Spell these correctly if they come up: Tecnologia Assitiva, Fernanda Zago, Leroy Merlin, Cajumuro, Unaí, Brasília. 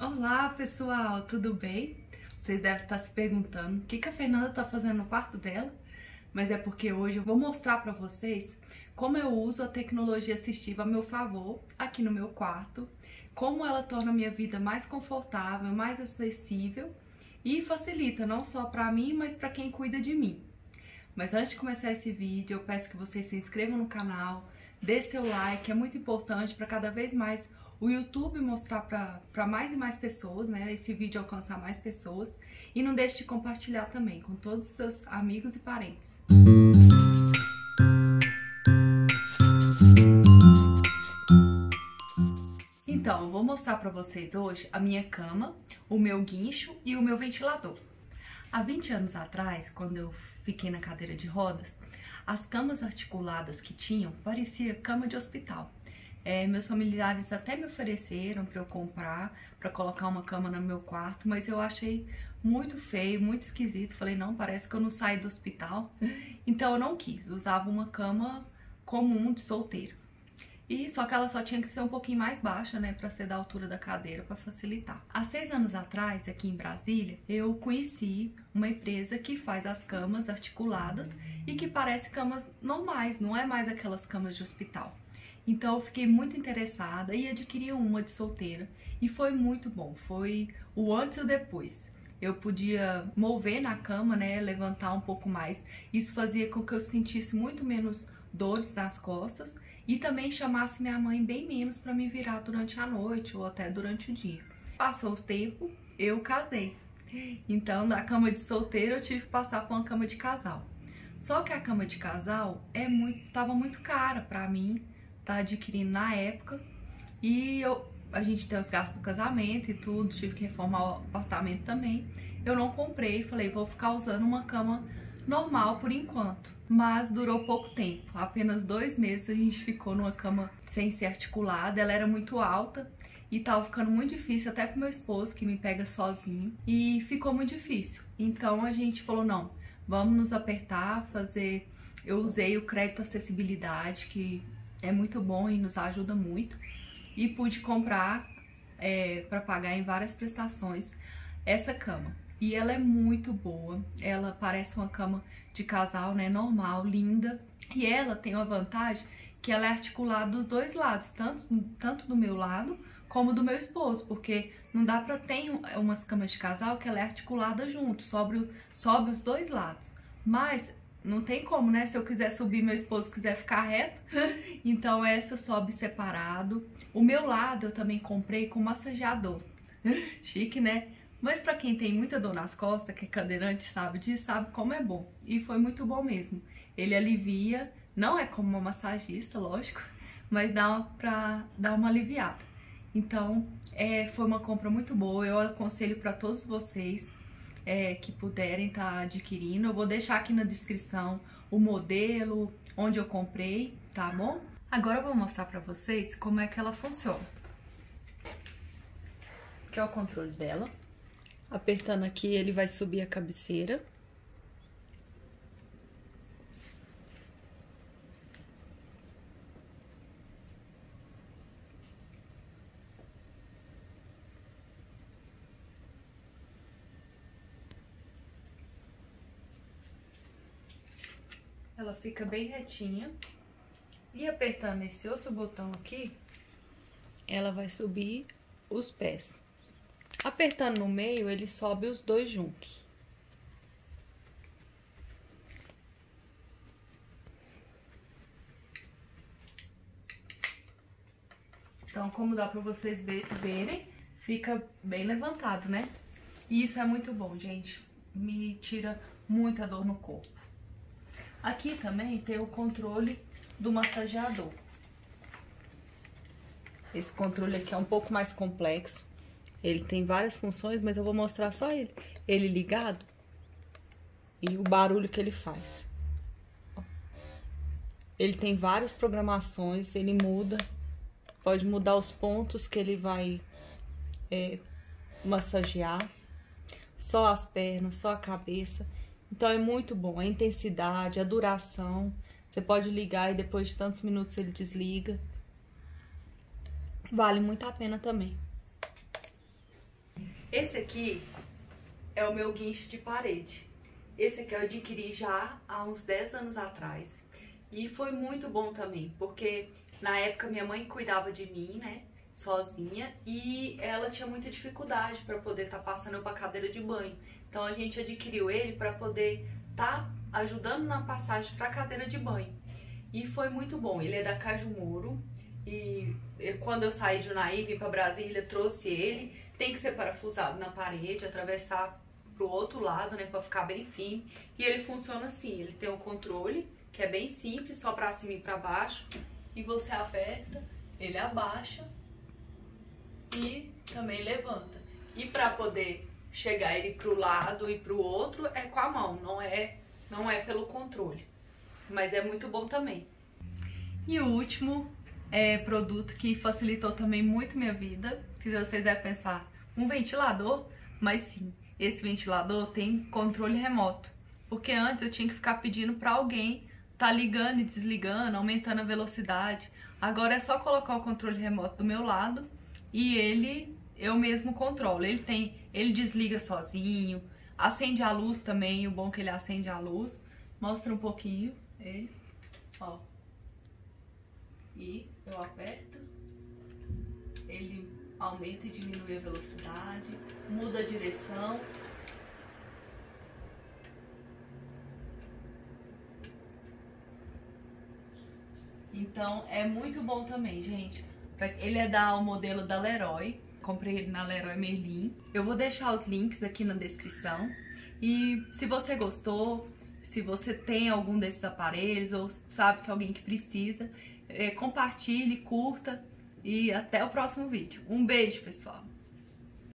Olá pessoal, tudo bem? Vocês devem estar se perguntando o que a Fernanda está fazendo no quarto dela, mas é porque hoje eu vou mostrar para vocês como eu uso a tecnologia assistiva a meu favor aqui no meu quarto, como ela torna a minha vida mais confortável, mais acessível e facilita não só para mim, mas para quem cuida de mim. Mas antes de começar esse vídeo, eu peço que vocês se inscrevam no canal, dê seu like, é muito importante para cada vez mais o YouTube mostrar para mais e mais pessoas, né? Esse vídeo alcançar mais pessoas. E não deixe de compartilhar também com todos os seus amigos e parentes. Então, eu vou mostrar para vocês hoje a minha cama, o meu guincho e o meu ventilador. Há 20 anos atrás, quando eu fiquei na cadeira de rodas, as camas articuladas que tinham parecia cama de hospital. Meus familiares até me ofereceram para eu comprar, para colocar uma cama no meu quarto, mas eu achei muito feio, muito esquisito. Falei, não, parece que eu não saí do hospital. Então eu não quis, usava uma cama comum de solteiro. E só que ela só tinha que ser um pouquinho mais baixa, né, para ser da altura da cadeira, para facilitar. Há 6 anos atrás, aqui em Brasília, eu conheci uma empresa que faz as camas articuladas e que parece camas normais, não é mais aquelas camas de hospital. Então eu fiquei muito interessada e adquiri uma de solteira e foi muito bom, foi o antes e o depois. Eu podia mover na cama, né, levantar um pouco mais, isso fazia com que eu sentisse muito menos dores nas costas e também chamasse minha mãe bem menos para me virar durante a noite ou até durante o dia. Passou o tempo, eu casei. Então, da cama de solteiro eu tive que passar para uma cama de casal. Só que a cama de casal tava muito cara para mim, tá adquirindo na época. E a gente tem os gastos do casamento e tudo, tive que reformar o apartamento também. Eu não comprei, falei, vou ficar usando uma cama normal por enquanto, mas durou pouco tempo, apenas 2 meses a gente ficou numa cama sem ser articulada, ela era muito alta e tava ficando muito difícil até pro meu esposo que me pega sozinho e ficou muito difícil, então a gente falou não, vamos nos apertar, fazer, eu usei o crédito acessibilidade que é muito bom e nos ajuda muito e pude comprar para pagar em várias prestações essa cama. E ela é muito boa, ela parece uma cama de casal, né, normal, linda. E ela tem uma vantagem que ela é articulada dos dois lados, tanto do meu lado como do meu esposo. Porque não dá pra ter umas camas de casal que ela é articulada junto, sobe os dois lados. Mas não tem como, né, se eu quiser subir, meu esposo quiser ficar reto. Então essa sobe separado. O meu lado eu também comprei com massageador, chique, né? Mas pra quem tem muita dor nas costas, que é cadeirante, sabe disso, sabe como é bom. E foi muito bom mesmo. Ele alivia, não é como uma massagista, lógico, mas dá pra dar uma aliviada. Então, foi uma compra muito boa. Eu aconselho pra todos vocês que puderem estar adquirindo. Eu vou deixar aqui na descrição o modelo, onde eu comprei, tá bom? Agora eu vou mostrar pra vocês como é que ela funciona. Aqui é o controle dela. Apertando aqui, ele vai subir a cabeceira. Ela fica bem retinha. E apertando esse outro botão aqui, ela vai subir os pés. Apertando no meio, ele sobe os dois juntos. Então, como dá pra vocês verem, fica bem levantado, né? E isso é muito bom, gente. Me tira muita dor no corpo. Aqui também tem o controle do massageador. Esse controle aqui é um pouco mais complexo. Ele tem várias funções, mas eu vou mostrar só ele. Ele ligado e o barulho que ele faz. Ele tem várias programações, ele muda. Pode mudar os pontos que ele vai massagear. Só as pernas, só a cabeça. Então é muito bom. A intensidade, a duração. Você pode ligar e depois de tantos minutos ele desliga. Vale muito a pena também. Esse aqui é o meu guincho de parede. Esse aqui eu adquiri já há uns 10 anos atrás. E foi muito bom também, porque na época minha mãe cuidava de mim, né, sozinha, e ela tinha muita dificuldade para poder estar passando para a cadeira de banho. Então a gente adquiriu ele para poder estar ajudando na passagem para a cadeira de banho. E foi muito bom. Ele é da Cajumuro e quando eu saí de Unaí, vim para Brasília, trouxe ele. Tem que ser parafusado na parede, atravessar pro outro lado, né, para ficar bem firme. E ele funciona assim, ele tem um controle que é bem simples, só para cima e para baixo, e você aperta, ele abaixa e também levanta. E para poder chegar ele pro lado e pro outro é com a mão, não é pelo controle. Mas é muito bom também. E o último produto que facilitou também muito minha vida, que vocês devem pensar, um ventilador? Mas sim, esse ventilador tem controle remoto, porque antes eu tinha que ficar pedindo para alguém tá ligando e desligando, aumentando a velocidade. Agora é só colocar o controle remoto do meu lado e ele, eu mesmo controlo. Ele desliga sozinho, acende a luz também, o bom é que ele acende a luz. Mostra um pouquinho, ele, ó. E eu aperto, ele aumenta e diminui a velocidade, muda a direção. Então é muito bom também, gente. Ele é o modelo da Leroy, comprei ele na Leroy Merlin. Eu vou deixar os links aqui na descrição. E se você gostou, se você tem algum desses aparelhos ou sabe que alguém que precisa, compartilhe, curta e até o próximo vídeo. Um beijo, pessoal!